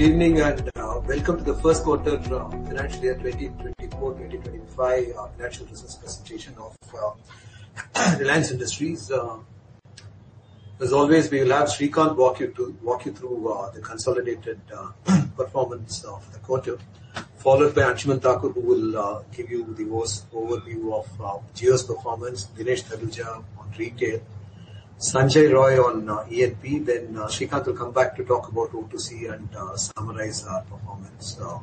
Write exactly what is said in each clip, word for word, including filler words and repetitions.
Good evening and uh, welcome to the first quarter uh, financial year twenty twenty-four twenty twenty-five uh, financial results presentation of uh, Reliance Industries. Uh, as always, we will have Shrikant walk you to walk you through uh, the consolidated uh, performance of the quarter, followed by Anshuman Thakur, who will uh, give you the overview of uh, Jio's performance, Dinesh Taluja on retail, Sanjay Roy on uh, E N P, then uh, Shrikant will come back to talk about O two C and uh, summarize our performance. Uh,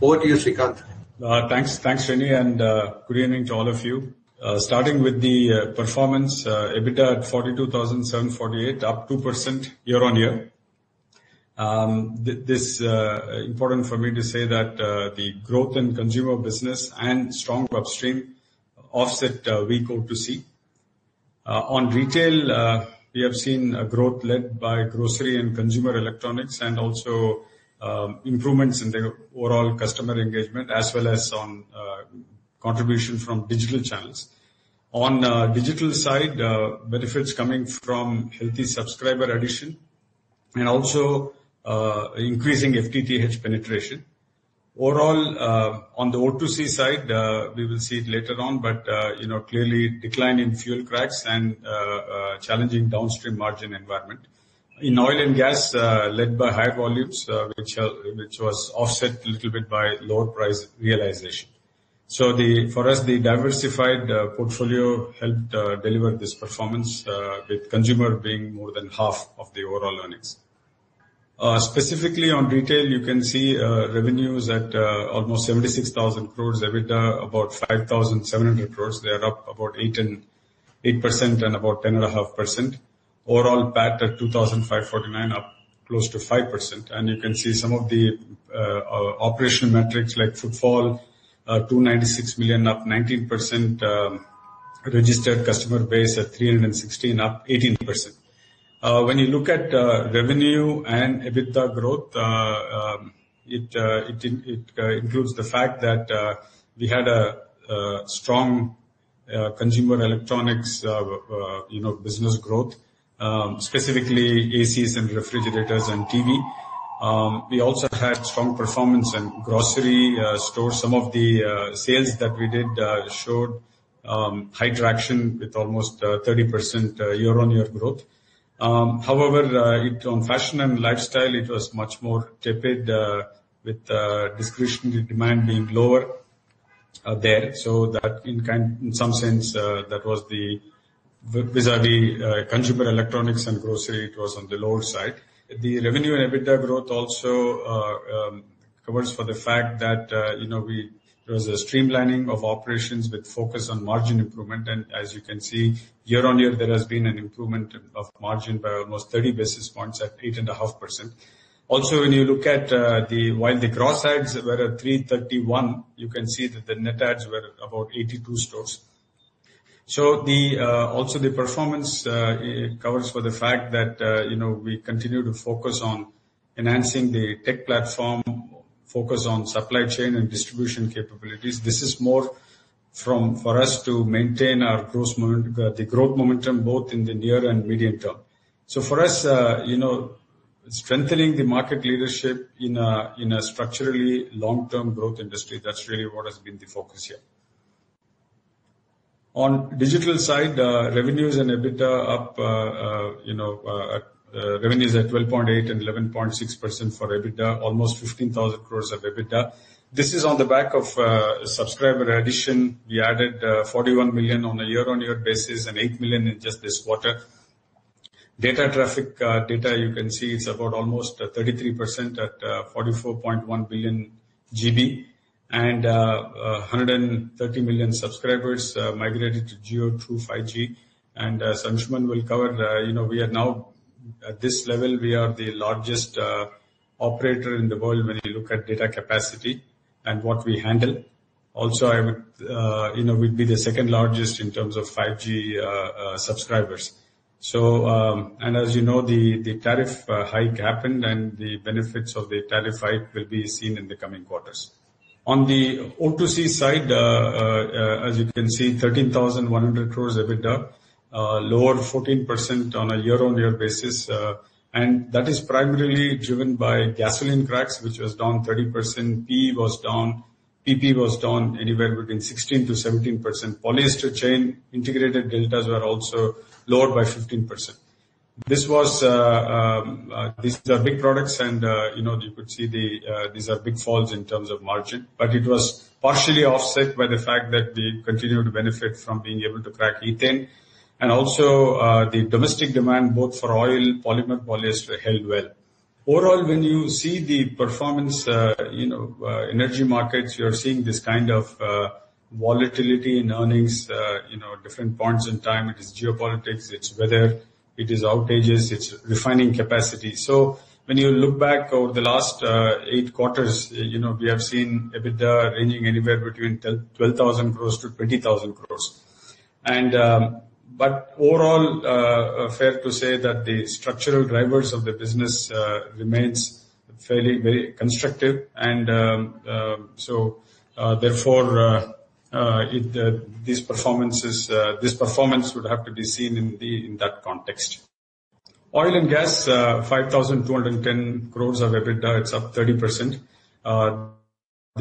over to you, Shrikant. Uh, thanks, thanks, Reni, and uh, good evening to all of you. Uh, starting with the uh, performance, uh, EBITDA at forty-two thousand seven hundred forty-eight, up two percent year on year. Um, th- this uh, important for me to say that uh, the growth in consumer business and strong upstream offset uh, weak O two C. Uh, on retail, uh, we have seen a growth led by grocery and consumer electronics, and also um, improvements in the overall customer engagement, as well as on uh, contribution from digital channels. On uh, digital side, uh, benefits coming from healthy subscriber addition and also uh, increasing F T T H penetration. Overall, uh, on the O two C side, uh, we will see it later on, but, uh, you know, clearly decline in fuel cracks and uh, uh, challenging downstream margin environment. In oil and gas, uh, led by higher volumes, uh, which uh, which was offset a little bit by lower price realization. So the for us, the diversified uh, portfolio helped uh, deliver this performance, uh, with consumer being more than half of the overall earnings. Uh, specifically on retail, you can see uh, revenues at uh, almost seventy-six thousand crores, EBITDA about five thousand seven hundred crores. They are up about eight and eight percent and about ten point five percent. Overall P A T at two thousand five hundred forty-nine, up close to five percent. And you can see some of the uh, uh, operational metrics like footfall, uh, two hundred ninety-six million, up nineteen percent, um, registered customer base at three hundred sixteen, up eighteen percent. Uh, when you look at uh, revenue and EBITDA growth, uh, um, it uh, it, it uh, includes the fact that uh, we had a, a strong uh, consumer electronics, uh, uh, you know, business growth, um, specifically A Cs and refrigerators and T V. Um, we also had strong performance in grocery uh, stores. Some of the uh, sales that we did uh, showed um, high traction with almost uh, thirty percent uh, year-on-year growth. Um, however, uh, it, on fashion and lifestyle, it was much more tepid, uh, with uh, discretionary demand being lower uh, there. So that, in kind, in some sense, uh, that was the vis-a-vis uh, consumer electronics and grocery. It was on the lower side. The revenue and EBITDA growth also uh, um, covers for the fact that uh, you know we there was a streamlining of operations with focus on margin improvement, and as you can see, year on year, there has been an improvement of margin by almost thirty basis points at eight point five percent. Also, when you look at uh, the, while the gross ads were at three thirty-one, you can see that the net ads were about eighty-two stores. So the, uh, also the performance uh, it covers for the fact that, uh, you know, we continue to focus on enhancing the tech platform, focus on supply chain and distribution capabilities. This is more from for us to maintain our growth moment, uh, the growth momentum both in the near and medium term. So for us, uh, you know, strengthening the market leadership in a in a structurally long-term growth industry, that's really what has been the focus here. On digital side, uh, revenues and EBITDA up, uh, uh, you know, uh, at Uh, revenues at twelve point eight and eleven point six percent for EBITDA, almost fifteen thousand crores of EBITDA. This is on the back of uh, subscriber addition. We added uh, forty-one million on a year-on-year basis and eight million in just this quarter. Data traffic uh, data, you can see it's about almost uh, thirty-three percent at uh, forty-four point one billion G B, and uh, uh, one hundred thirty million subscribers uh, migrated to Jio through five G. And uh, Anshuman will cover, uh, you know, we are now at this level, we are the largest uh, operator in the world when you look at data capacity and what we handle. Also, I would, uh, you know, we'd be the second largest in terms of five G uh, uh, subscribers. So, um, and as you know, the, the tariff uh, hike happened, and the benefits of the tariff hike will be seen in the coming quarters. On the O two C side, uh, uh, as you can see, thirteen thousand one hundred crores EBITDA. Uh, lower fourteen percent on a year-on-year basis, uh, And that is primarily driven by gasoline cracks, which was down thirty percent. P E was down, P P was down anywhere between sixteen to seventeen percent. Polyester chain integrated deltas were also lowered by fifteen percent. This was, uh, um, uh, these are big products, and, uh, you know, you could see the, uh, these are big falls in terms of margin, but it was partially offset by the fact that we continue to benefit from being able to crack ethane. And also, uh, the domestic demand, both for oil, polymer, polyester, held well. Overall, when you see the performance, uh, you know, uh, energy markets, you're seeing this kind of, uh, volatility in earnings, uh, you know, different points in time. It is geopolitics, it's weather, it is outages, it's refining capacity. So when you look back over the last uh, eight quarters, you know, we have seen EBITDA ranging anywhere between twelve thousand crores to twenty thousand crores. And, um, but overall, uh, fair to say that the structural drivers of the business uh, remains fairly very constructive. And um, uh, so, uh, therefore, uh, Uh, it, uh, these performances, uh, this performance would have to be seen in the in that context. Oil and gas, uh, five thousand two hundred ten crores of EBITDA, it's up thirty percent. Uh,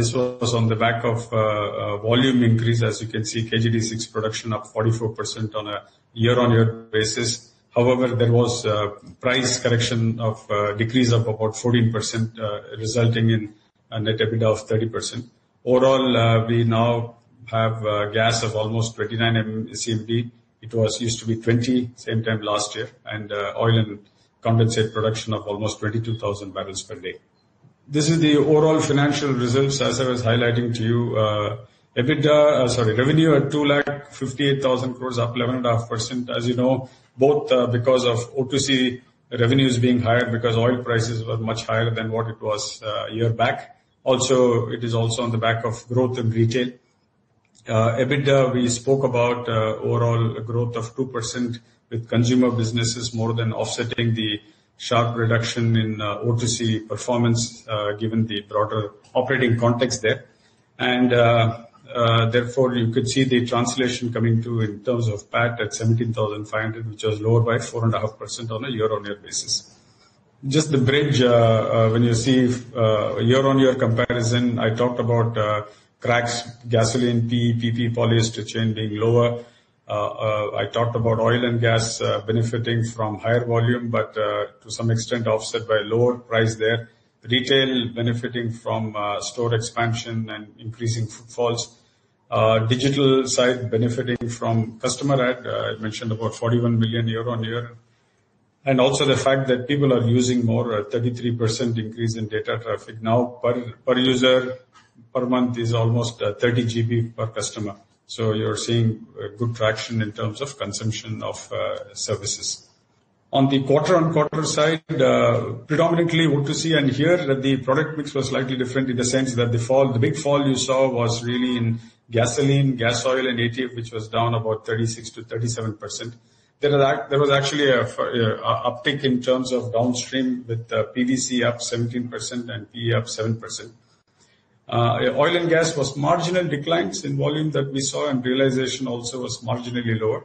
this was on the back of uh, uh, volume increase. As you can see, K G D six production up forty-four percent on a year-on-year basis. However, there was uh, price correction of uh, decrease of about fourteen percent, uh, resulting in a net EBITDA of thirty percent. Overall, uh, we now have uh, gas of almost twenty-nine M C M D. It was used to be twenty same time last year, and uh, oil and condensate production of almost twenty-two thousand barrels per day. This is the overall financial results. As I was highlighting to you, uh, EBITDA, uh, sorry, revenue at two lakh fifty-eight thousand crores, up eleven point five percent. As you know, both uh, because of O two C revenues being higher because oil prices were much higher than what it was uh, a year back. Also, it is also on the back of growth in retail. Uh, EBITDA, we spoke about uh, overall growth of two percent with consumer businesses more than offsetting the sharp reduction in uh, O two C performance uh, given the broader operating context there. And uh, uh, therefore, you could see the translation coming to in terms of P A T at seventeen thousand five hundred, which was lower by four point five percent on a year-on-year basis. Just the bridge, uh, uh, when you see uh, year-on-year comparison, I talked about uh, cracks, gasoline, P E, P P, polyester chain being lower. Uh, uh, I talked about oil and gas uh, benefiting from higher volume, but uh, to some extent offset by lower price there. Retail benefiting from uh, store expansion and increasing footfalls. Uh, digital side benefiting from customer ad. Uh, I mentioned about forty-one million year on year. And also the fact that people are using more, a thirty-three percent increase in data traffic now per, per user per month is almost uh, thirty G B per customer. So you're seeing uh, good traction in terms of consumption of uh, services. On the quarter-on-quarter side, uh, predominantly O two C, and here the product mix was slightly different in the sense that the fall, the big fall you saw was really in gasoline, gas oil, and A T F, which was down about thirty-six to thirty-seven percent. There was actually a, a, a uptick in terms of downstream with uh, P V C up seventeen percent and P E up seven percent. Uh, oil and gas was marginal declines in volume that we saw, and realization also was marginally lower.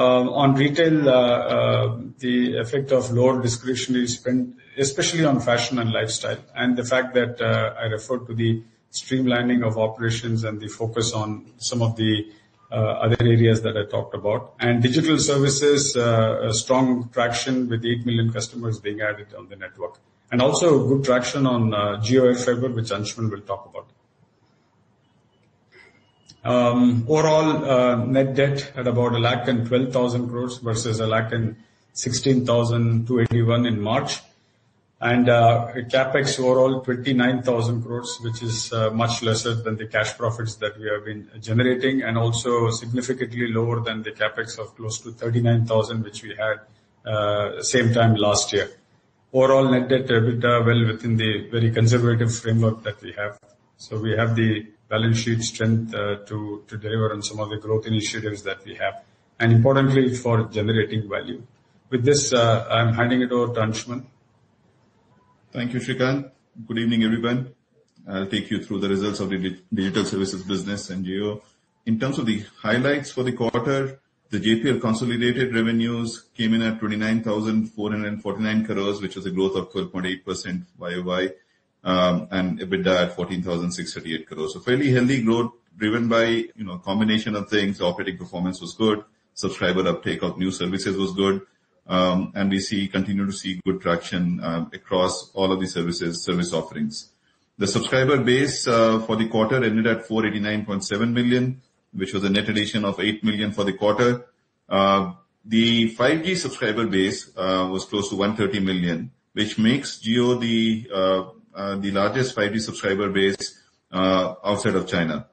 Um, on retail, uh, uh, the effect of lower discretionary spend, especially on fashion and lifestyle, and the fact that uh, I referred to the streamlining of operations and the focus on some of the uh, other areas that I talked about. And digital services, uh, a strong traction with eight million customers being added on the network. And also good traction on uh, Jio AirFiber, which Anshuman will talk about. Um, overall, uh, net debt at about a lakh and twelve thousand crores versus a lakh and sixteen thousand two eighty-one in March, and uh, capex overall twenty-nine thousand crores, which is uh, much lesser than the cash profits that we have been generating, and also significantly lower than the capex of close to thirty-nine thousand, which we had uh, same time last year. Overall net debt to EBITDA well within the very conservative framework that we have. So we have the balance sheet strength uh, to, to deliver on some of the growth initiatives that we have, and importantly for generating value. With this, uh, I'm handing it over to Anshuman. Thank you, Shrikant. Good evening, everyone. I'll take you through the results of the digital services business and Jio. In terms of the highlights for the quarter, The J P L consolidated revenues came in at twenty-nine thousand four hundred forty-nine crores, which was a growth of twelve point eight percent Y O Y, um, and EBITDA at fourteen thousand six hundred thirty-eight crores. So fairly healthy growth driven by, you know, combination of things. Operating performance was good. Subscriber uptake of new services was good. Um, and we see, continue to see good traction uh, across all of the services, service offerings. The subscriber base uh, for the quarter ended at four hundred eighty-nine point seven million, which was a net addition of eight million for the quarter. Uh, the five G subscriber base uh, was close to one hundred thirty million, which makes Jio the uh, uh, the largest five G subscriber base uh, outside of China.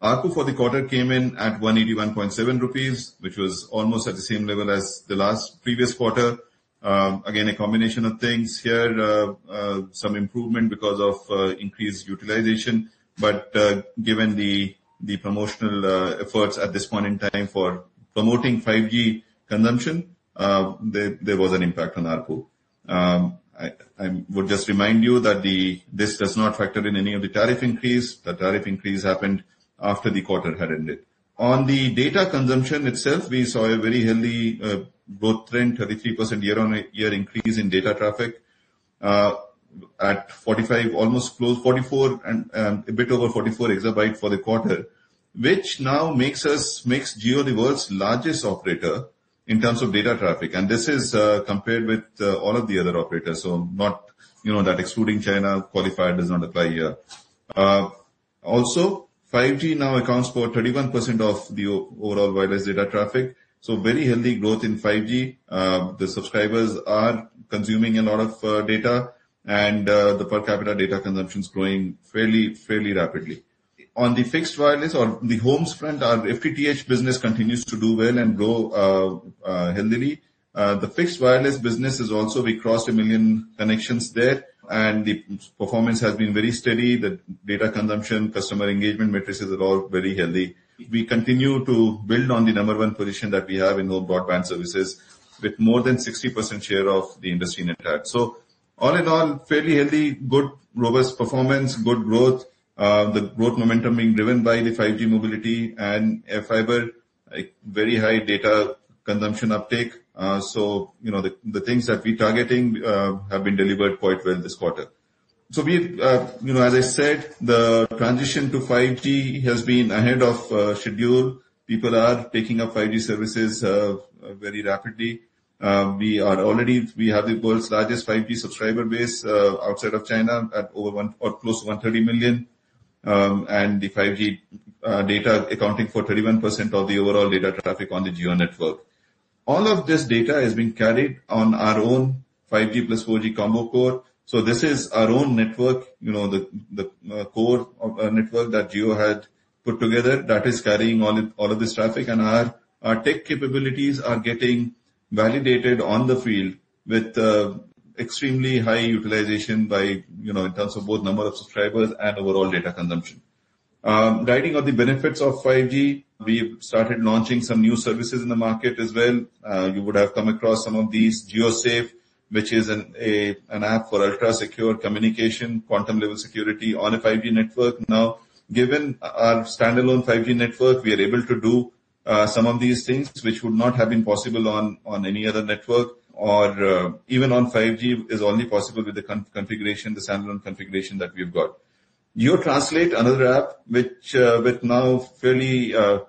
A R P U for the quarter came in at one hundred eighty-one point seven rupees, which was almost at the same level as the last previous quarter. Um, again, a combination of things here, uh, uh, some improvement because of uh, increased utilization, but uh, given the the promotional uh, efforts at this point in time for promoting five G consumption, uh, there, there was an impact on A R P U. Um, I, I would just remind you that the this does not factor in any of the tariff increase. The tariff increase happened after the quarter had ended. On the data consumption itself, we saw a very healthy uh, growth trend, thirty-three percent year-on-year increase in data traffic uh, at forty-five, almost close, forty-four, and um, a bit over forty-four exabyte for the quarter, which now makes us, makes Jio the world's largest operator in terms of data traffic. And this is uh, compared with uh, all of the other operators. So not, you know, that excluding China, qualifier does not apply here. Uh, also, five G now accounts for thirty-one percent of the overall wireless data traffic. So very healthy growth in five G. Uh, the subscribers are consuming a lot of uh, data, and uh, the per capita data consumption is growing fairly, fairly rapidly. On the fixed wireless or the homes front, our F T T H business continues to do well and grow uh, uh, healthily. Uh, the fixed wireless business is also, we crossed a million connections there, and the performance has been very steady. The data consumption, customer engagement matrices are all very healthy. We continue to build on the number one position that we have in home broadband services with more than sixty percent share of the industry net add. So all in all, fairly healthy, good, robust performance, good growth, uh, the growth momentum being driven by the five G mobility and air fiber, like very high data consumption uptake. Uh, so, you know, the, the things that we're targeting uh, have been delivered quite well this quarter. So we, uh, you know, as I said, the transition to five G has been ahead of uh, schedule. People are taking up five G services uh, very rapidly. Uh, we are already, we have the world's largest five G subscriber base uh, outside of China at over one or close to one hundred thirty million. Um, and the five G uh, data accounting for thirty-one percent of the overall data traffic on the Jio network. All of this data is being carried on our own five G plus four G combo core. So this is our own network, you know, the, the uh, core of a network that Jio had put together that is carrying all, it, all of this traffic, and our, our tech capabilities are getting validated on the field with uh, extremely high utilization by, you know, in terms of both number of subscribers and overall data consumption. Um, guiding on the benefits of five G, we've started launching some new services in the market as well. Uh, you would have come across some of these. GeoSafe, which is an, a, an app for ultra-secure communication, quantum-level security on a five G network. Now, given our standalone five G network, we are able to do uh, some of these things which would not have been possible on, on any other network, or uh, even on five G is only possible with the con- configuration, the standalone configuration that we've got. NeoTranslate, another app, which uh, with now fairly, uh,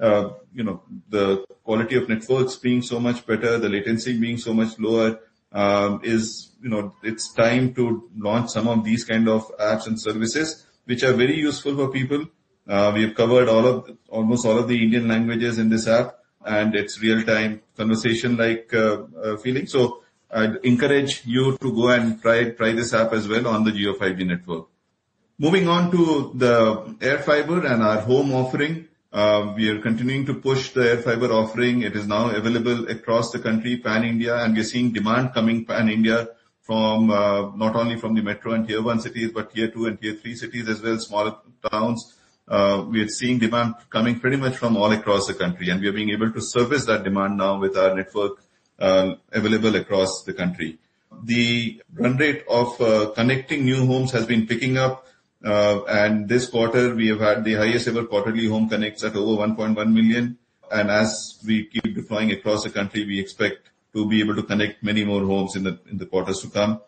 uh, you know, the quality of networks being so much better, the latency being so much lower, um, is, you know, it's time to launch some of these kind of apps and services, which are very useful for people. Uh, we have covered all of, almost all of the Indian languages in this app, and it's real-time conversation-like uh, uh, feeling. So I'd encourage you to go and try try this app as well on the Jio five G network. Moving on to the air fiber and our home offering, uh, we are continuing to push the air fiber offering. It is now available across the country, pan-India, and we are seeing demand coming pan-India from uh, not only from the metro and tier one cities, but tier two and tier three cities as well, smaller towns. Uh, we are seeing demand coming pretty much from all across the country, and we are being able to service that demand now with our network uh, available across the country. The run rate of uh, connecting new homes has been picking up. Uh, and this quarter, we have had the highest ever quarterly home connects at over one point one million. And as we keep deploying across the country, we expect to be able to connect many more homes in the in the quarters to come.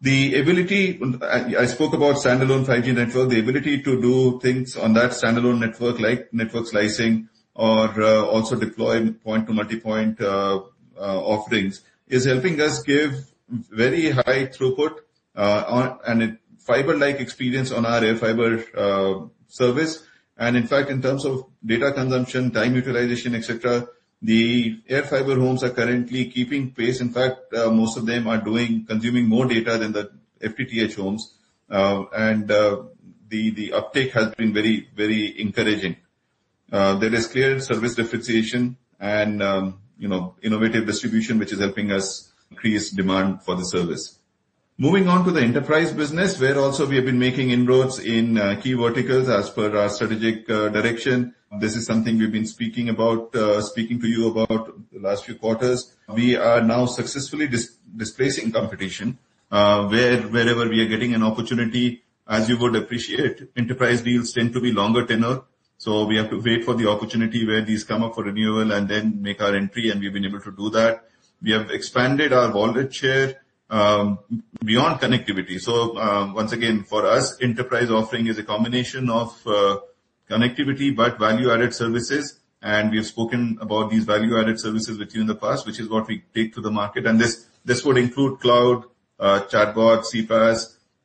The ability, I, I spoke about standalone five G network, the ability to do things on that standalone network like network slicing or uh, also deploy point-to-multipoint uh, uh, offerings is helping us give very high throughput uh, on, and it, fiber-like experience on our AirFiber uh, service. And in fact, in terms of data consumption, time utilization, et cetera, the AirFiber homes are currently keeping pace. In fact, uh, most of them are doing consuming more data than the F T T H homes, uh, and uh, the the uptake has been very very encouraging. Uh, there is clear service differentiation and um, you know innovative distribution, which is helping us increase demand for the service. Moving on to the enterprise business, where also we have been making inroads in uh, key verticals as per our strategic uh, direction. This is something we've been speaking about, uh, speaking to you about the last few quarters. We are now successfully dis- displacing competition uh, where wherever we are getting an opportunity. As you would appreciate, enterprise deals tend to be longer tenure. So we have to wait for the opportunity where these come up for renewal and then make our entry, and we've been able to do that. We have expanded our wallet share Um, beyond connectivity. So uh, once again, for us, enterprise offering is a combination of uh, connectivity but value-added services, and we have spoken about these value-added services with you in the past, which is what we take to the market. And this this would include cloud, uh, chatbot, C PaaS,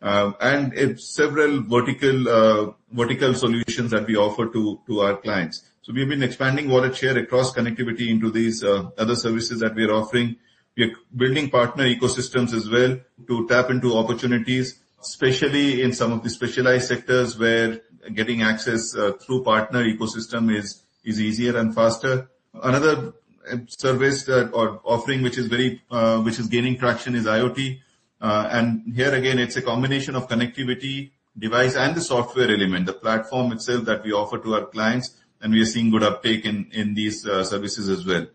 uh, and uh, several vertical uh, vertical solutions that we offer to to our clients. So we've been expanding wallet share across connectivity into these uh, other services that we are offering. We are building partner ecosystems as well to tap into opportunities, especially in some of the specialized sectors where getting access uh, through partner ecosystem is, is easier and faster. Another service that, or offering which is very uh, which is gaining traction is IoT. Uh, and here again, it's a combination of connectivity, device, and the software element, the platform itself that we offer to our clients. And we are seeing good uptake in, in these uh, services as well.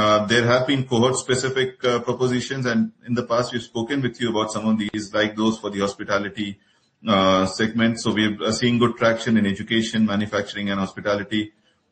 Uh, there have been cohort-specific uh, propositions, and in the past we've spoken with you about some of these, like those for the hospitality uh, segment. So we're seeing good traction in education, manufacturing, and hospitality.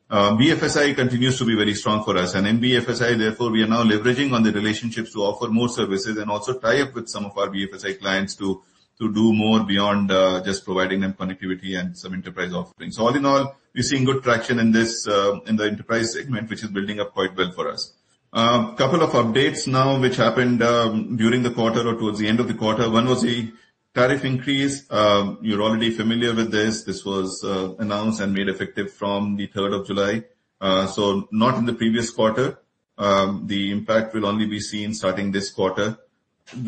Uh, B F S I continues to be very strong for us, and in B F S I, therefore, we are now leveraging on the relationships to offer more services and also tie up with some of our B F S I clients to to do more beyond uh, just providing them connectivity and some enterprise offerings. So all in all, we're seeing good traction in this, uh, in the enterprise segment, which is building up quite well for us. A uh, couple of updates now, which happened um, during the quarter or towards the end of the quarter. One was the tariff increase. Um, you're already familiar with this. This was uh, announced and made effective from the third of July. Uh, so not in the previous quarter. Um, the impact will only be seen starting this quarter.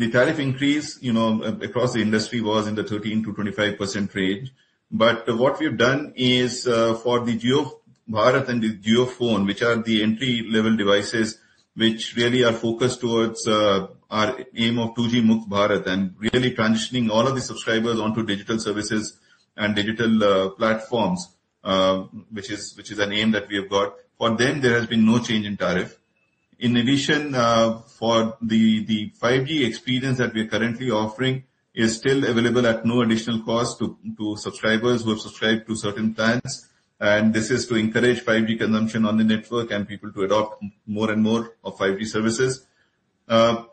The tariff increase, you know, across the industry was in the thirteen to twenty-five percent range. But what we've done is uh, for the Jio Bharat and the Jio Phone, which are the entry-level devices, which really are focused towards uh, our aim of two G Mukt Bharat and really transitioning all of the subscribers onto digital services and digital uh, platforms, uh, which is which is an aim that we have got. For them, there has been no change in tariff. In addition, uh, for the, the five G experience that we are currently offering is still available at no additional cost to, to subscribers who have subscribed to certain plans. And this is to encourage five G consumption on the network and people to adopt more and more of five G services. Uh,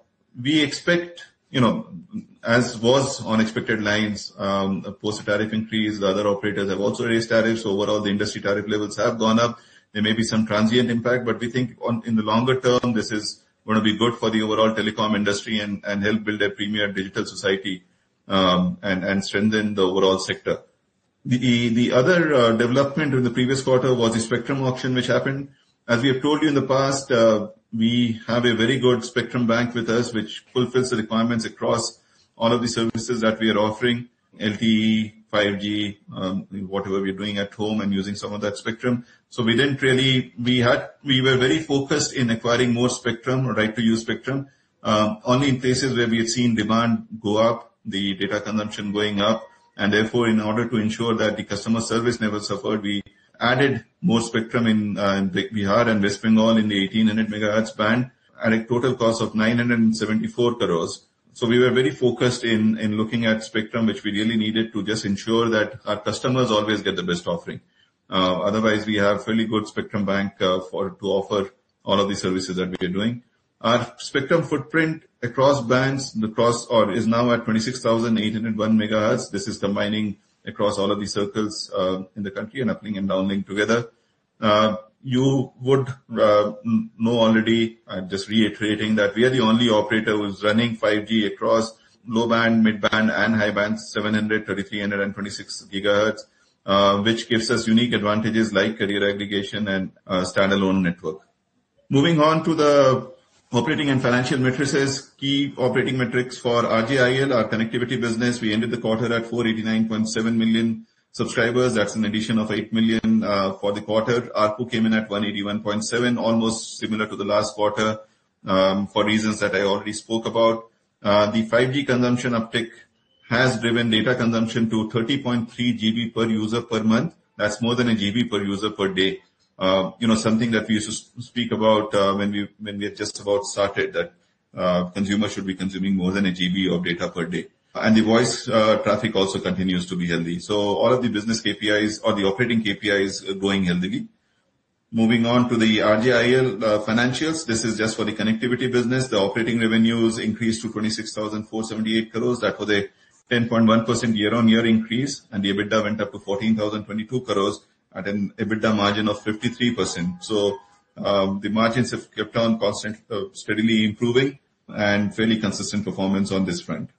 we expect, you know, as was on expected lines, um, post tariff increase, the other operators have also raised tariffs. Overall, the industry tariff levels have gone up. There may be some transient impact, but we think on, in the longer term, this is going to be good for the overall telecom industry and, and help build a premier digital society um, and, and strengthen the overall sector. The, the other uh, development in the previous quarter was the spectrum auction, which happened. As we have told you in the past, uh, we have a very good spectrum bank with us, which fulfills the requirements across all of the services that we are offering, L T E, five G, um, whatever we're doing at home and using some of that spectrum. So we didn't really, we had, we were very focused in acquiring more spectrum or right to use spectrum, um, only in places where we had seen demand go up, the data consumption going up. And therefore, in order to ensure that the customer service never suffered, we added more spectrum in, uh, in Bihar and West Bengal in the eighteen hundred megahertz band at a total cost of nine hundred seventy-four crores. So we were very focused in, in looking at spectrum, which we really needed to just ensure that our customers always get the best offering. Uh, otherwise, we have fairly good spectrum bank uh, for to offer all of the services that we are doing. Our spectrum footprint across bands, the cross or is now at twenty-six thousand eight hundred one megahertz. This is combining across all of the circles uh, in the country and uplink and downlink together. Uh, you would uh, know already, I'm just reiterating that we are the only operator who is running five G across low band, mid band, and high band, seven hundred, thirty-three hundred, and twenty-six gigahertz. Uh, which gives us unique advantages like carrier aggregation and uh, standalone network. Moving on to the operating and financial matrices, key operating metrics for R J I L, our connectivity business. We ended the quarter at four hundred eighty-nine point seven million subscribers. That's an addition of eight million uh, for the quarter. A R P U came in at one eighty-one point seven, almost similar to the last quarter um, for reasons that I already spoke about. Uh, the five G consumption uptick has driven data consumption to thirty point three G B per user per month. That's more than a G B per user per day. Uh, you know, something that we used to speak about uh, when we when we had just about started, that uh, consumers should be consuming more than a G B of data per day. And the voice uh, traffic also continues to be healthy. So all of the business K P Is or the operating K P Is are going healthily. Moving on to the R J I L uh, financials. This is just for the connectivity business. The operating revenues increased to twenty-six thousand four hundred seventy-eight crores. That was a ten point one percent year-on-year increase, and the EBITDA went up to fourteen thousand twenty-two crores at an EBITDA margin of fifty-three percent. So um, the margins have kept on constant, uh, steadily improving, and fairly consistent performance on this front.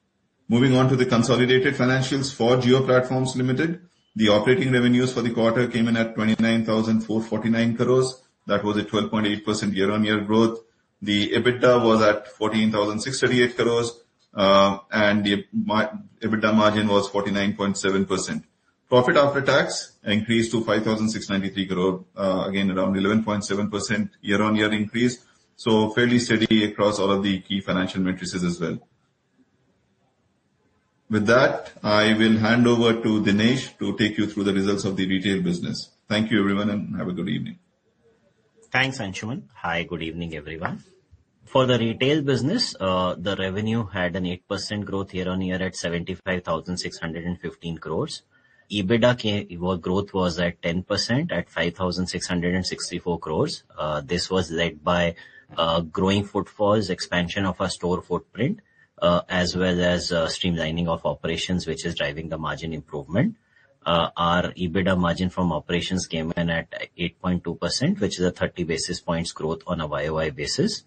Moving on to the consolidated financials for Jio Platforms Limited, the operating revenues for the quarter came in at twenty-nine thousand four hundred forty-nine crores. That was a twelve point eight percent year-on-year growth. The EBITDA was at fourteen thousand six hundred thirty-eight crores. Uh, and the EBITDA margin was forty-nine point seven percent. Profit after tax increased to five thousand six hundred ninety-three crore, uh, again around eleven point seven percent year-on-year increase. So fairly steady across all of the key financial matrices as well. With that, I will hand over to Dinesh to take you through the results of the retail business. Thank you, everyone, and have a good evening. Thanks, Anshuman. Hi, good evening, everyone. For the retail business, uh, the revenue had an eight percent growth year-on-year at seventy-five thousand six hundred fifteen crores. EBITDA came, growth was at ten percent at five thousand six hundred sixty-four crores. Uh, this was led by uh, growing footfalls, expansion of our store footprint, uh, as well as uh, streamlining of operations, which is driving the margin improvement. Uh, our EBITDA margin from operations came in at eight point two percent, which is a thirty basis points growth on a Y O Y basis.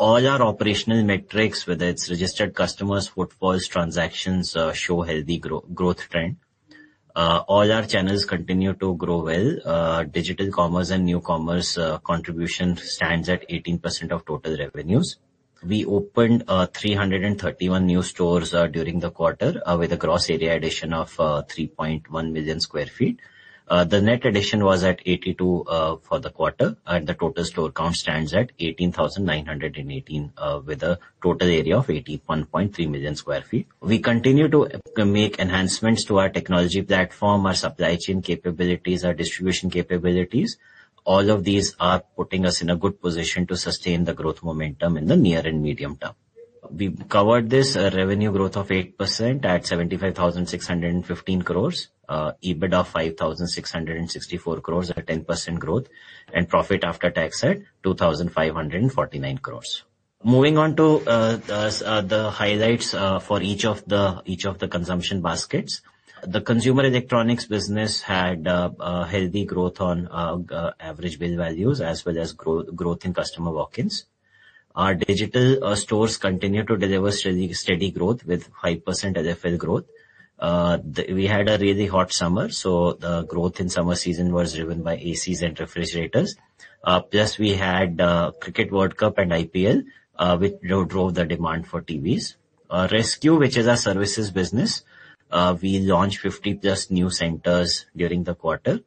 All our operational metrics, whether it's registered customers, footfalls, transactions, uh, show healthy gro- growth trend. Uh, all our channels continue to grow well. Uh, digital commerce and new commerce uh, contribution stands at eighteen percent of total revenues. We opened uh, three hundred thirty-one new stores uh, during the quarter uh, with a gross area addition of uh, three point one million square feet. Uh, the net addition was at eighty-two uh, for the quarter, and the total store count stands at eighteen thousand nine hundred eighteen uh, with a total area of eighty-one point three million square feet. We continue to make enhancements to our technology platform, our supply chain capabilities, our distribution capabilities. All of these are putting us in a good position to sustain the growth momentum in the near and medium term. We covered this uh, revenue growth of eight percent at seventy-five thousand six hundred fifteen crores, uh, EBITDA of five thousand six hundred sixty-four crores at ten percent growth, and profit after tax at two thousand five hundred forty-nine crores. Moving on to uh, the, uh, the highlights uh, for each of the each of the consumption baskets. The consumer electronics business had uh, uh, healthy growth on uh, uh, average bill values as well as grow- growth in customer walk-ins. Our digital uh, stores continue to deliver steady, steady growth with five percent L F L growth. Uh, the, we had a really hot summer, so the growth in summer season was driven by A Cs and refrigerators. Uh, plus, we had uh, Cricket World Cup and I P L, uh, which drove the demand for T Vs. Uh, Rescue, which is our services business, uh, we launched fifty plus new centers during the quarter.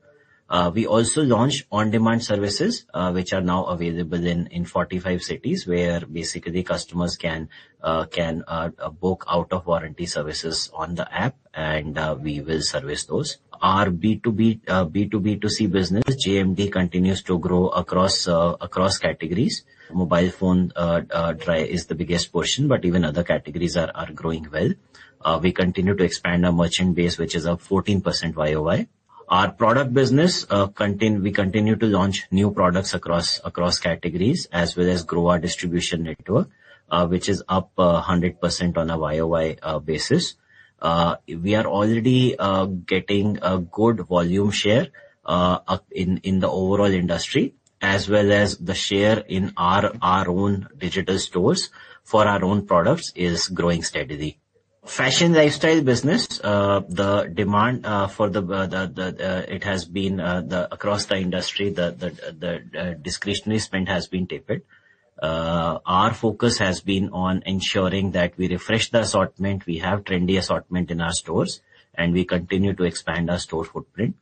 Uh, we also launched on-demand services, uh, which are now available in, in forty-five cities, where basically customers can uh, can uh, book out-of-warranty services on the app, and uh, we will service those. Our B two B, uh, B two B two C business, J M D, continues to grow across uh, across categories. Mobile phone uh, uh, is the biggest portion, but even other categories are, are growing well. Uh, we continue to expand our merchant base, which is up fourteen percent Y O Y. Our product business, uh, continue, we continue to launch new products across across categories, as well as grow our distribution network, uh, which is up uh, one hundred percent on a Y O Y uh, basis. Uh, we are already uh, getting a good volume share uh, up in, in the overall industry, as well as the share in our, our own digital stores for our own products is growing steadily. Fashion lifestyle business, uh, the demand uh, for the, uh, the, the uh, it has been uh, the across the industry, the the, the uh, discretionary spend has been tapered. Uh, our focus has been on ensuring that we refresh the assortment. We have trendy assortment in our stores, and we continue to expand our store footprint.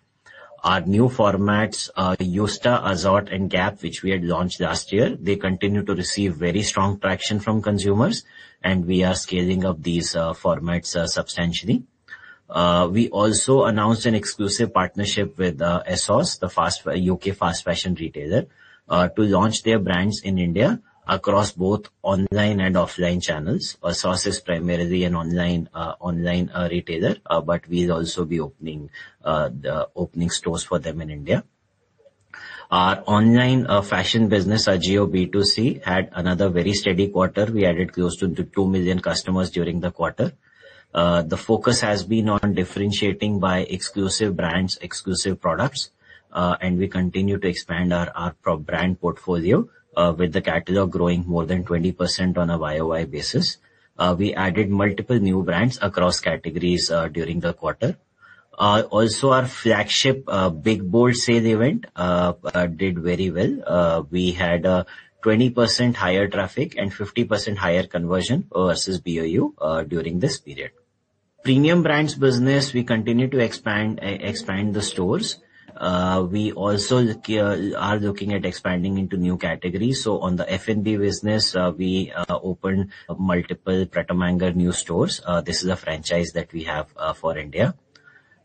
Our new formats, uh, Yousta, Azorte, and Gap, which we had launched last year, they continue to receive very strong traction from consumers, and we are scaling up these uh, formats uh, substantially. Uh, we also announced an exclusive partnership with uh, A S O S, the fast U K fast fashion retailer, uh, to launch their brands in India across both online and offline channels. A S O S is primarily an online uh, online uh, retailer, uh, but we'll also be opening uh, the opening stores for them in India. Our online uh, fashion business, our Jio B two C, had another very steady quarter. We added close to two million customers during the quarter. Uh, the focus has been on differentiating by exclusive brands, exclusive products, uh, and we continue to expand our, our brand portfolio, Uh, with the catalog growing more than twenty percent on a Y O Y basis. Uh, we added multiple new brands across categories uh, during the quarter. Uh, also, our flagship uh, Big Bold Sale event uh, uh, did very well. Uh, we had a twenty percent higher traffic and fifty percent higher conversion versus B O U uh, during this period. Premium brands business, we continue to expand uh, expand the stores. Uh, we also look, uh, are looking at expanding into new categories. So on the F and B business, uh, we uh, opened multiple Pret a Manger new stores. Uh, this is a franchise that we have uh, for India.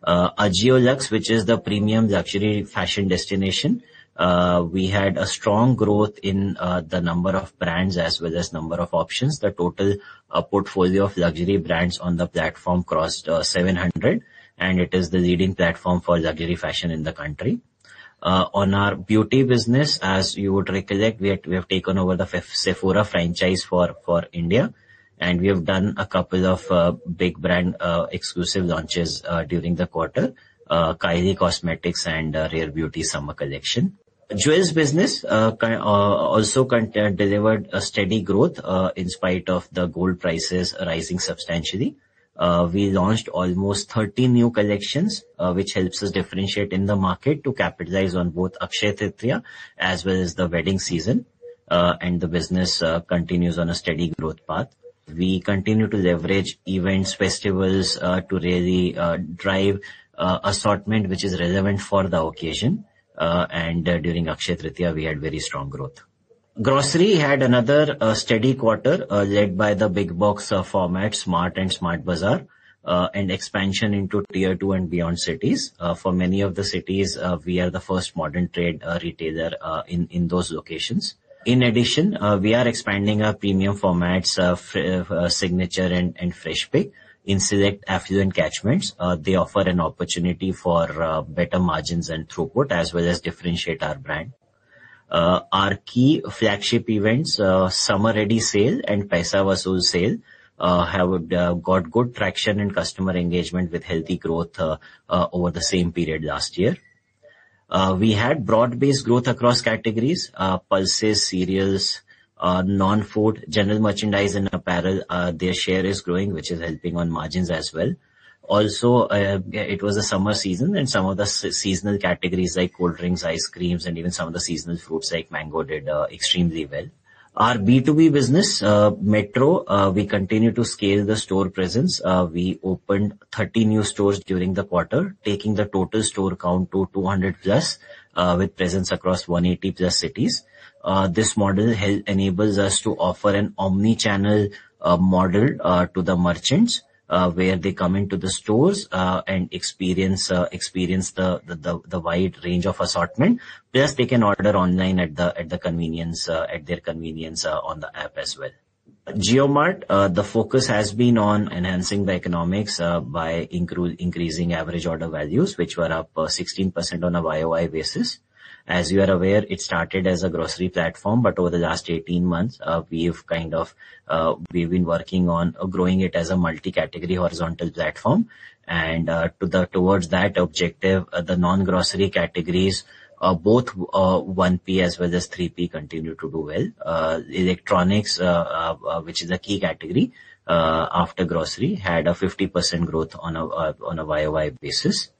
Uh, Ajio Lux, which is the premium luxury fashion destination, uh, we had a strong growth in uh, the number of brands as well as number of options. The total uh, portfolio of luxury brands on the platform crossed uh, seven hundred. And it is the leading platform for luxury fashion in the country. Uh, on our beauty business, as you would recollect, we, had, we have taken over the Sephora franchise for, for India, and we have done a couple of uh, big brand uh, exclusive launches uh, during the quarter, uh, Kylie Cosmetics and uh, Rare Beauty Summer Collection. Jewels business uh, uh, also con- uh, delivered a steady growth uh, in spite of the gold prices rising substantially. Uh, we launched almost thirty new collections, uh, which helps us differentiate in the market to capitalize on both Akshaya Tritiya as well as the wedding season, uh, and the business uh, continues on a steady growth path. We continue to leverage events, festivals uh, to really uh, drive uh, assortment which is relevant for the occasion, uh, and uh, during Akshaya Tritiya we had very strong growth. Grocery had another uh, steady quarter, uh, led by the big box uh, format, Smart and Smart Bazaar, uh, and expansion into tier two and beyond cities. Uh, for many of the cities, uh, we are the first modern trade uh, retailer uh, in, in those locations. In addition, uh, we are expanding our premium formats, uh, f- uh, Signature and, and Fresh Pick in select affluent catchments. Uh, they offer an opportunity for uh, better margins and throughput, as well as differentiate our brand. Uh, our key flagship events, uh, Summer Ready Sale and Paisa Vasool Sale, uh, have uh, got good traction and customer engagement with healthy growth uh, uh, over the same period last year. Uh, we had broad-based growth across categories, uh, pulses, cereals, uh, non-food, general merchandise and apparel. Uh, their share is growing, which is helping on margins as well. Also, uh, it was the summer season, and some of the s- seasonal categories like cold drinks, ice creams, and even some of the seasonal fruits like mango did uh, extremely well. Our B two B business, uh, Metro, uh, we continue to scale the store presence. Uh, we opened thirty new stores during the quarter, taking the total store count to two hundred plus, uh, with presence across one hundred eighty plus cities. Uh, this model hel- enables us to offer an omni-channel uh, model uh, to the merchants, Uh, where they come into the stores uh, and experience uh, experience the, the the wide range of assortment. Plus, they can order online at the at the convenience uh, at their convenience uh, on the app as well. JioMart, uh, the focus has been on enhancing the economics uh, by incru- increasing average order values, which were up uh, sixteen percent on a Y O Y basis. As you are aware, it started as a grocery platform, but over the last eighteen months, uh, we've kind of, uh, we've been working on uh, growing it as a multi-category horizontal platform. And uh, to the towards that objective, uh, the non-grocery categories, uh, both uh, one P as well as three P continue to do well. Uh, electronics, uh, uh, which is a key category uh, after grocery, had a fifty percent growth on a uh, on a Y O Y basis.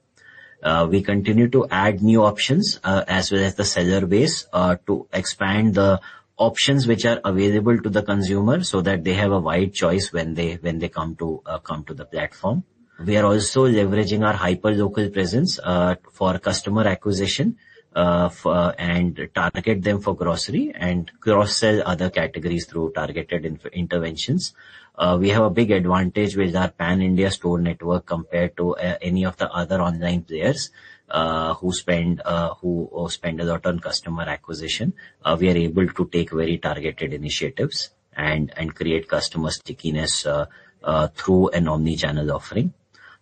Uh, we continue to add new options uh, as well as the seller base uh, to expand the options which are available to the consumer, so that they have a wide choice when they when they come to uh, come to the platform. We are also leveraging our hyper local presence uh, for customer acquisition uh, for, and target them for grocery and cross sell other categories through targeted inf- interventions. Uh, we have a big advantage with our pan-India store network compared to uh, any of the other online players uh, who spend uh, who, who spend a lot on customer acquisition. Uh, we are able to take very targeted initiatives and and create customer stickiness uh, uh, through an omni-channel offering.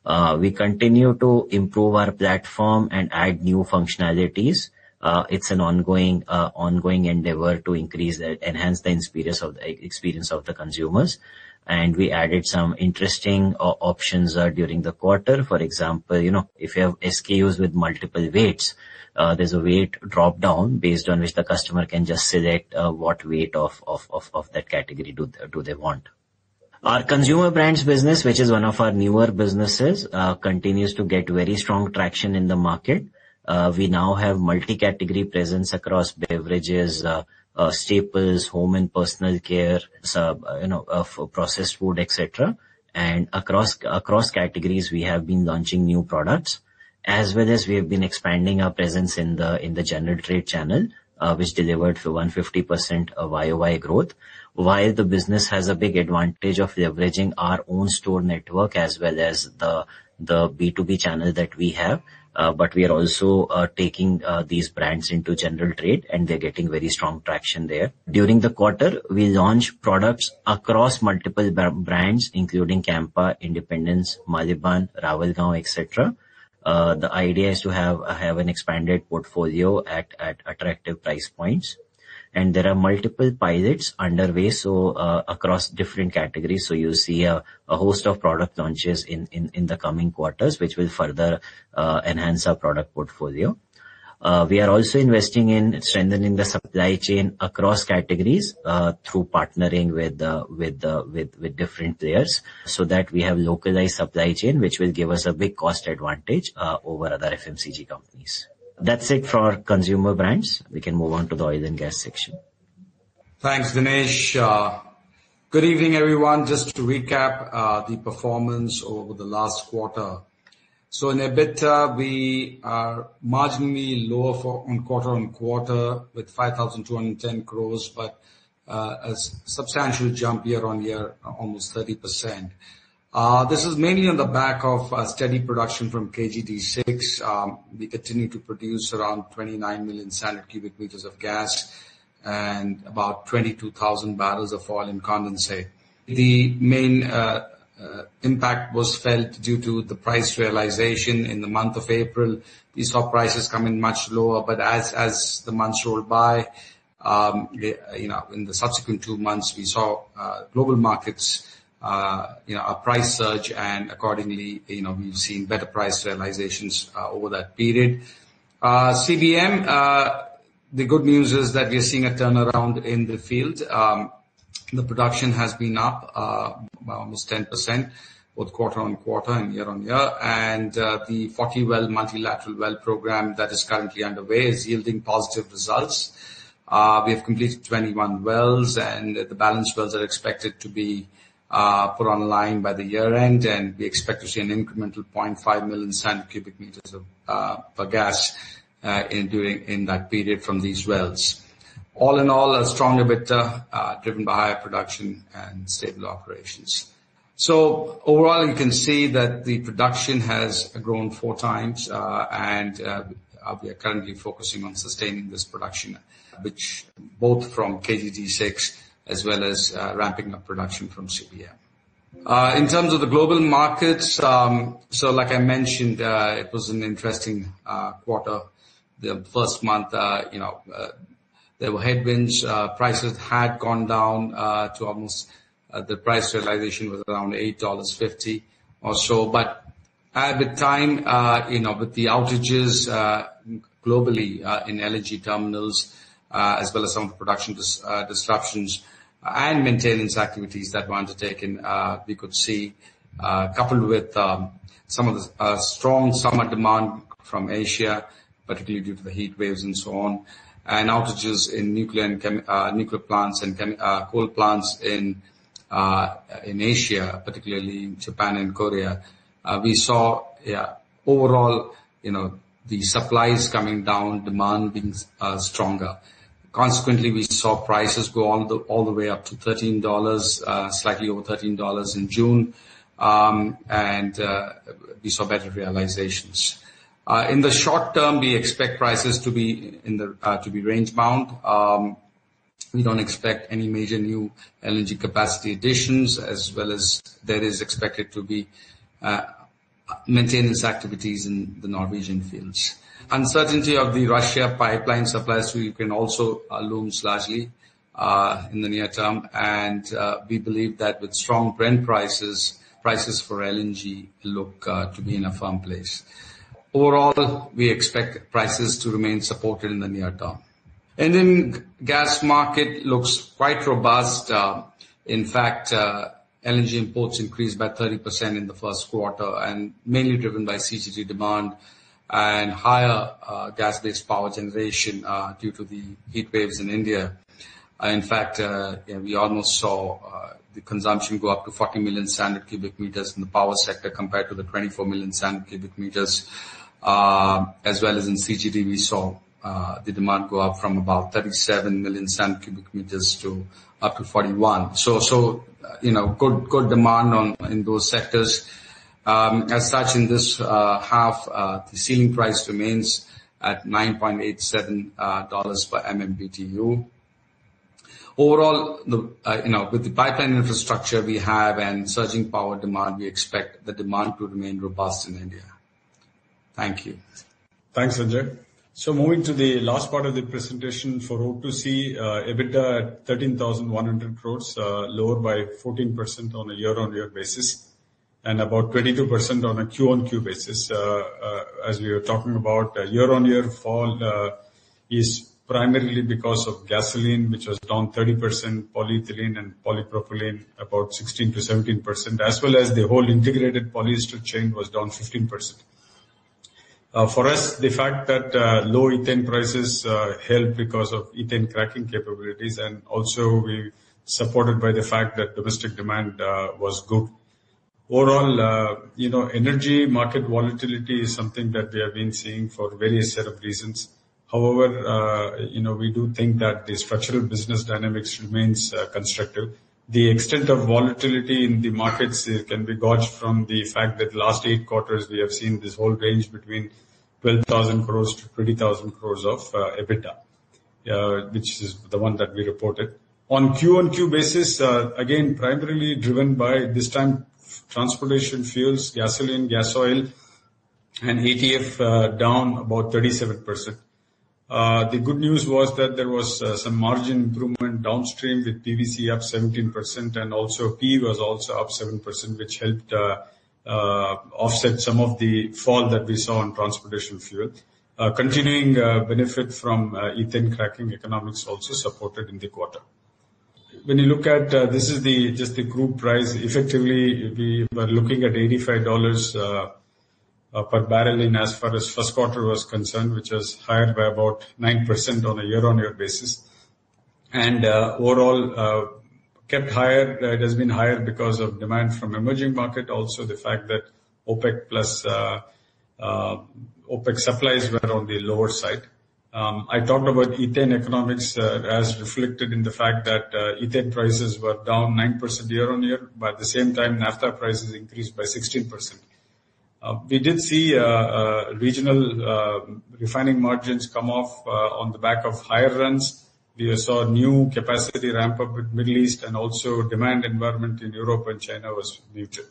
Uh, we continue to improve our platform and add new functionalities. Uh, it's an ongoing, uh, ongoing endeavor to increase, the, enhance the experience of the experience of the consumers. And we added some interesting uh, options uh, during the quarter. For example, you know, if you have S K Us with multiple weights, uh, there's a weight drop down based on which the customer can just select uh, what weight of, of, of, of that category do they, do they want. Our consumer brands business, which is one of our newer businesses, uh, continues to get very strong traction in the market. Uh, we now have multi-category presence across beverages, uh, Uh, staples, home and personal care, uh, you know, uh, processed food, et cetera. And across across categories, we have been launching new products, as well as we have been expanding our presence in the in the general trade channel, uh, which delivered for one hundred fifty percent Y O Y growth. While the business has a big advantage of leveraging our own store network as well as the the B two B channel that we have. Uh, but we are also uh, taking uh, these brands into general trade, and they're getting very strong traction there. During the quarter, we launched products across multiple b- brands, including Campa, Independence, Maliban, Ravalgaon, et cetera. Uh, the idea is to have uh, have an expanded portfolio at, at attractive price points. And there are multiple pilots underway, so uh, across different categories. So you see a, a host of product launches in, in, in the coming quarters, which will further uh, enhance our product portfolio. Uh, we are also investing in strengthening the supply chain across categories uh, through partnering with uh, with, uh, with with different players, so that we have localized supply chain, which will give us a big cost advantage uh, over other F M C G companies. That's it for consumer brands. We can move on to the oil and gas section. Thanks, Dinesh. Uh, good evening, everyone. Just to recap uh, the performance over the last quarter. So in EBITDA, we are marginally lower for, on quarter on quarter with five thousand two hundred ten crores, but uh, a substantial jump year on year, almost thirty percent. Uh, this is mainly on the back of uh, steady production from K G D six. Um, we continue to produce around twenty-nine million standard cubic meters of gas and about twenty-two thousand barrels of oil and condensate. The main uh, uh, impact was felt due to the price realization in the month of April. We saw prices come in much lower, but as, as the months rolled by, um, they, you know, in the subsequent two months, we saw uh, global markets Uh, you know, a price surge, and accordingly, you know, we've seen better price realizations uh, over that period. Uh, C B M, uh, the good news is that we are seeing a turnaround in the field. Um, the production has been up uh, by almost ten percent, both quarter on quarter and year on year. And uh, the forty well multilateral well program that is currently underway is yielding positive results. Uh, we have completed twenty-one wells, and the balance wells are expected to be Uh, put online by the year end, and we expect to see an incremental zero point five million standard cubic meters of uh, per gas uh, in during in that period from these wells. All in all, a strong EBITDA uh, driven by higher production and stable operations. So overall, you can see that the production has grown four times, uh, and uh, we are currently focusing on sustaining this production, which both from K G D six as well as uh, ramping up production from C B M. Uh, in terms of the global markets, um, so like I mentioned, uh, it was an interesting uh, quarter. The first month, uh, you know, uh, there were headwinds. Uh, prices had gone down uh, to almost uh, the price realization was around eight dollars fifty or so. But at the time, uh, you know, with the outages uh, globally uh, in L N G terminals, uh, as well as some of the production dis- uh, disruptions and maintenance activities that were undertaken, uh, we could see, uh, coupled with um, some of the uh, strong summer demand from Asia, particularly due to the heat waves and so on, and outages in nuclear and chem- uh, nuclear plants and chem- uh, coal plants in uh, in Asia, particularly in Japan and Korea. Uh, we saw, yeah, overall, you know, the supplies coming down, demand being uh, stronger. Consequently, we saw prices go all the all the way up to thirteen dollars, uh, slightly over thirteen dollars in June, um, and uh, we saw better realizations. Uh, in the short term, we expect prices to be in the uh, to be range bound. Um, we don't expect any major new L N G capacity additions, as well as there is expected to be uh, maintenance activities in the Norwegian fields. Uncertainty of the Russia pipeline supplies to Ukraine also uh, looms largely uh, in the near term, and uh, we believe that with strong Brent prices, prices for L N G look uh, to be in a firm place. Overall, we expect prices to remain supported in the near term. Indian gas market looks quite robust. Uh, in fact, uh, L N G imports increased by thirty percent in the first quarter, and mainly driven by C G D demand and higher uh, gas-based power generation uh, due to the heat waves in India. Uh, in fact, uh, yeah, we almost saw uh, the consumption go up to forty million standard cubic meters in the power sector compared to the twenty-four million standard cubic meters. Uh, as well as in C G D, we saw uh, the demand go up from about thirty-seven million standard cubic meters to up to forty-one. So, so uh, you know, good good demand on in those sectors. Um, as such, in this uh, half, uh, the ceiling price remains at nine point eight seven dollars uh, per M M B T U. Overall, the, uh, you know, with the pipeline infrastructure we have and surging power demand, we expect the demand to remain robust in India. Thank you. Thanks, Sanjay. So moving to the last part of the presentation for O two C, uh, EBITDA at thirteen thousand one hundred crores, uh, lower by fourteen percent on a year-on-year basis and about twenty-two percent on a Q-on-Q basis. Uh, uh, as we were talking about, uh, year-on-year fall uh, is primarily because of gasoline, which was down thirty percent, polyethylene and polypropylene about sixteen to seventeen percent, as well as the whole integrated polyester chain was down fifteen percent. Uh, for us, the fact that uh, low ethane prices uh, helped because of ethane cracking capabilities, and also we supported by the fact that domestic demand uh, was good. Overall, uh, you know, energy market volatility is something that we have been seeing for various set of reasons. However, uh, you know, we do think that the structural business dynamics remains uh, constructive. The extent of volatility in the markets can be gauged from the fact that last eight quarters we have seen this whole range between twelve thousand crores to twenty thousand crores of uh, EBITDA, uh, which is the one that we reported. On Q-on-Q basis, uh, again, primarily driven by this time transportation fuels, gasoline, gas oil, and A T F uh, down about thirty-seven percent. Uh, the good news was that there was uh, some margin improvement downstream with P V C up seventeen percent and also P E was also up seven percent, which helped uh, uh, offset some of the fall that we saw on transportation fuel. Uh, continuing uh, benefit from uh, ethane cracking economics also supported in the quarter. When you look at, uh, this is the just the group price, effectively we were looking at eighty-five dollars uh, Uh, per barrel in as far as first quarter was concerned, which was higher by about nine percent on a year-on-year basis. And uh, overall, uh, kept higher. Uh, it has been higher because of demand from emerging market. Also, the fact that OPEC plus uh, uh, OPEC supplies were on the lower side. Um, I talked about ethane economics uh, as reflected in the fact that uh, ethane prices were down nine percent year-on-year, but at the same time, naphtha prices increased by sixteen percent. Uh, we did see uh, uh, regional uh, refining margins come off uh, on the back of higher runs We saw new capacity ramp up in Middle East, and also demand environment in Europe and China was muted.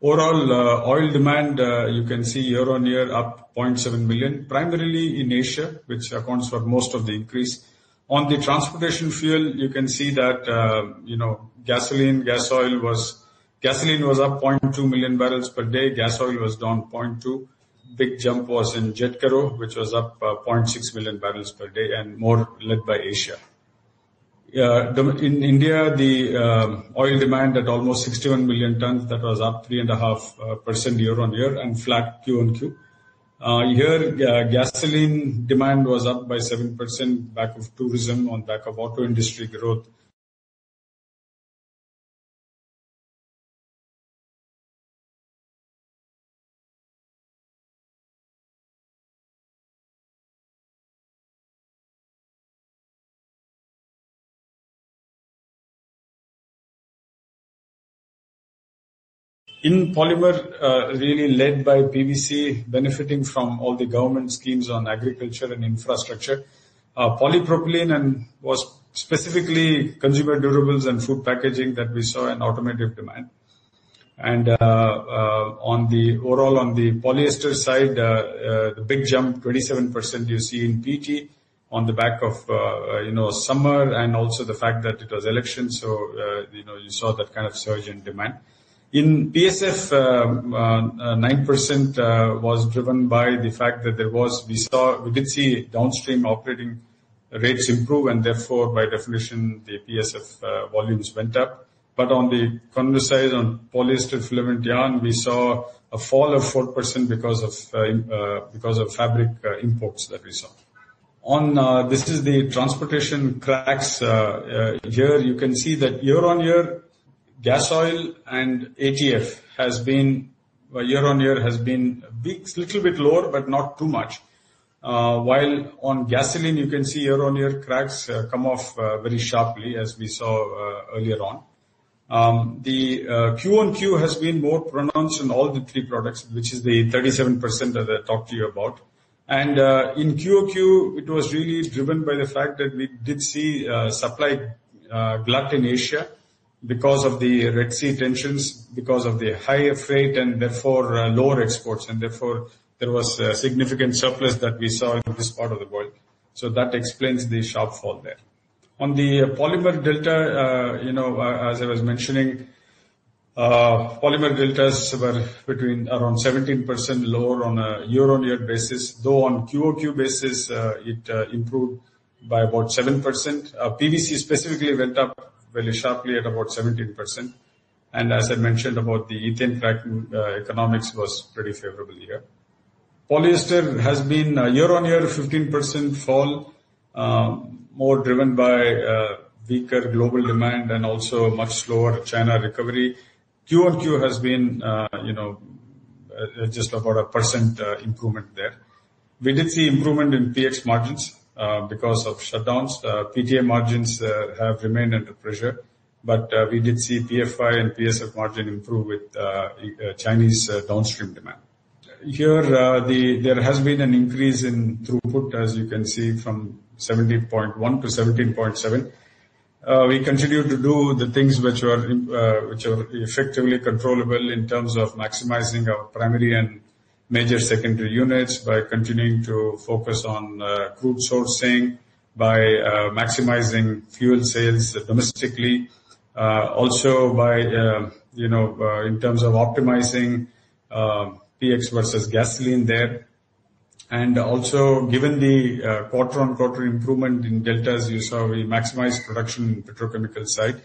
Overall, uh, oil demand, uh, you can see year on year up zero point seven million, primarily in Asia, which accounts for most of the increase. On the transportation fuel, you can see that, uh, you know, gasoline, gas oil was, gasoline was up zero point two million barrels per day. Gas oil was down zero point two. Big jump was in jet karo, which was up uh, zero point six million barrels per day, and more led by Asia. Uh, in India, the uh, oil demand at almost sixty-one million tons, that was up three point five percent year-on-year and flat Q-on-Q. Uh, here, uh, gasoline demand was up by seven percent, back of tourism, on back of auto industry growth. In polymer, uh, really led by P V C, benefiting from all the government schemes on agriculture and infrastructure. Uh, polypropylene and was specifically consumer durables and food packaging that we saw an automotive demand. And uh, uh, on the overall, on the polyester side, uh, uh, the big jump, twenty-seven percent you see in P T on the back of, uh, you know, summer, and also the fact that it was election. So, uh, you know, you saw that kind of surge in demand. In P S F, uh, uh, nine percent uh, was driven by the fact that there was, we saw, we did see downstream operating rates improve, and therefore, by definition, the P S F uh, volumes went up. But on the converse side, on polyester filament yarn, we saw a fall of four percent because of, uh, uh, because of fabric uh, imports that we saw. On, uh, this is the transportation cracks. Uh, uh, here you can see that year on year, gas oil and A T F has been, year on year has been a little bit lower, but not too much. Uh, while on gasoline, you can see year on year cracks uh, come off uh, very sharply, as we saw uh, earlier on. Um, the uh, Q on Q has been more pronounced in all the three products, which is the thirty-seven percent that I talked to you about. And uh, in Q O Q, it was really driven by the fact that we did see uh, supply uh, glut in Asia, because of the Red Sea tensions, because of the higher freight, and therefore uh, lower exports, and therefore there was a significant surplus that we saw in this part of the world. So that explains the sharp fall there. On the uh, polymer delta, uh, you know, uh, as I was mentioning, uh, polymer deltas were between around seventeen percent lower on a year-on-year basis, though on Q O Q basis uh, it uh, improved by about seven percent. Uh, P V C specifically went up very sharply at about seventeen percent. And as I mentioned about the ethane crack, uh, economics was pretty favorable here. Polyester has been uh, year on year fifteen percent fall, um, more driven by uh, weaker global demand and also much slower China recovery. Q on Q has been, uh, you know, uh, just about a percent uh, improvement there. We did see improvement in P X margins. Uh, because of shutdowns, uh, P T A margins uh, have remained under pressure, but uh, we did see P F I and P S F margin improve with uh, uh, Chinese uh, downstream demand. Here, uh, the there has been an increase in throughput, as you can see, from seventeen point one to seventeen point seven. Uh, we continue to do the things which are uh, which are effectively controllable in terms of maximizing our primary and major secondary units, by continuing to focus on uh, crude sourcing, by uh, maximizing fuel sales domestically, uh, also by, uh, you know, uh, in terms of optimizing uh, P X versus gasoline there. And also, given the uh, quarter-on-quarter improvement in deltas, you saw we maximized production in petrochemical side,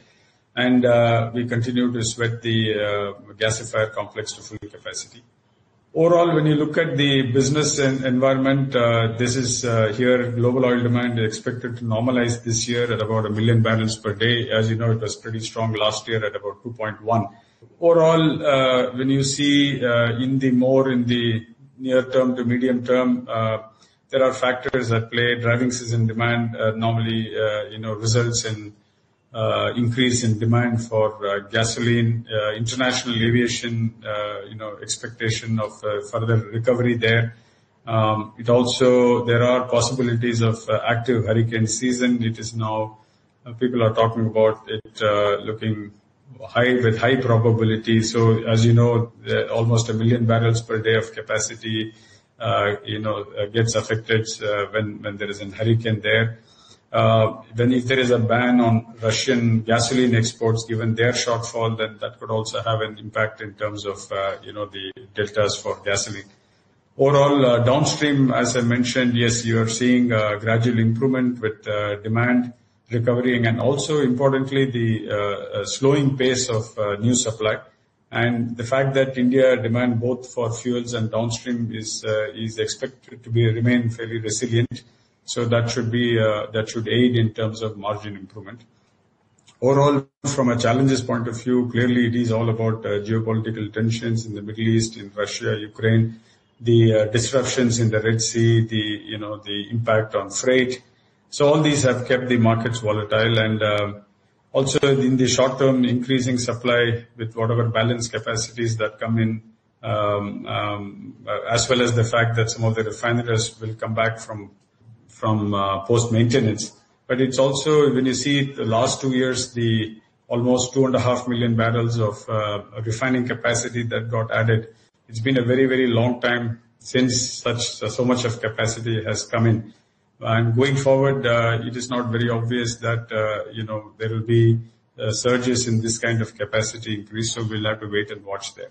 and uh, we continue to sweat the uh, gasifier complex to full capacity. Overall, when you look at the business and environment, uh, this is uh, here, global oil demand is expected to normalize this year at about a million barrels per day. As you know, it was pretty strong last year at about two point one. Overall, uh, when you see uh, in the more in the near term to medium term, uh, there are factors at play. Driving season demand uh, normally, uh, you know, results in Uh, increase in demand for uh, gasoline, uh, international aviation, uh, you know, expectation of uh, further recovery there. Um, it also, there are possibilities of uh, active hurricane season. It is now, uh, people are talking about it uh, looking high with high probability. So as you know, almost a million barrels per day of capacity, uh, you know, uh, gets affected uh, when, when there is a hurricane there. Uh, then if there is a ban on Russian gasoline exports, given their shortfall, then that could also have an impact in terms of, uh, you know, the deltas for gasoline. Overall, uh, downstream, as I mentioned, yes, you are seeing a gradual improvement with uh, demand recovering, and also importantly, the uh, uh, slowing pace of uh, new supply, and the fact that India demand both for fuels and downstream is uh, is expected to be remain fairly resilient. So that should be uh, that should aid in terms of margin improvement. Overall, from a challenges point of view, clearly it is all about uh, geopolitical tensions in the Middle East, in Russia, Ukraine, the uh, disruptions in the Red Sea, the, you know, the impact on freight. So all these have kept the markets volatile, and uh, also in the short term, increasing supply with whatever balance capacities that come in, um, um, as well as the fact that some of the refineries will come back from from uh, post maintenance. But it's also, when you see the last two years, the almost two and a half million barrels of uh, refining capacity that got added. It's been a very, very long time since such so much of capacity has come in. And going forward, uh, it is not very obvious that, uh, you know, there will be uh, surges in this kind of capacity increase, so we'll have to wait and watch there.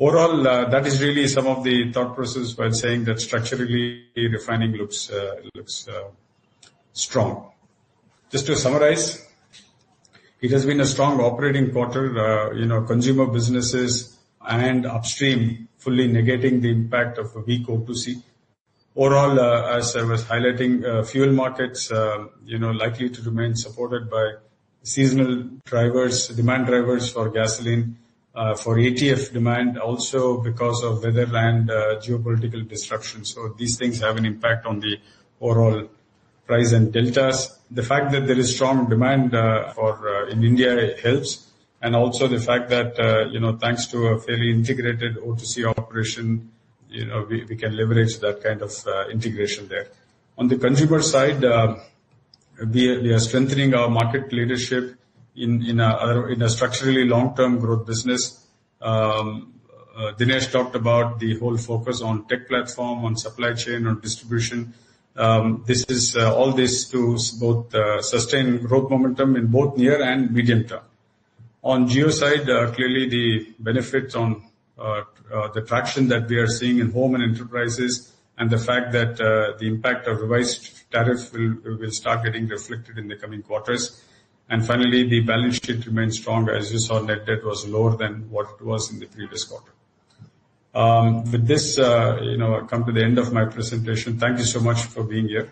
Overall, uh, that is really some of the thought process while saying that structurally refining looks uh, looks uh, strong. Just to summarize, it has been a strong operating quarter, uh, you know, consumer businesses and upstream fully negating the impact of a weak O two C. Overall, uh, as I was highlighting, uh, fuel markets, uh, you know, likely to remain supported by seasonal drivers, demand drivers for gasoline, uh, for A T F demand, also because of weather and uh, geopolitical disruption. So these things have an impact on the overall price and deltas. The fact that there is strong demand uh, for uh, in India, it helps. And also the fact that, uh, you know, thanks to a fairly integrated O two C operation, you know, we, we can leverage that kind of uh, integration there. On the consumer side, uh, we, we are strengthening our market leadership in, in, a, in a structurally long-term growth business. Um, uh, Dinesh talked about the whole focus on tech platform, on supply chain, on distribution. Um, this is uh, all this to both uh, sustain growth momentum in both near and medium term. On Jio side, uh, clearly the benefits on uh, uh, the traction that we are seeing in home and enterprises, and the fact that uh, the impact of revised tariff will will start getting reflected in the coming quarters. And finally, the balance sheet remains strong. As you saw, net debt was lower than what it was in the previous quarter. Um, with this, uh, you know, I come to the end of my presentation. Thank you so much for being here.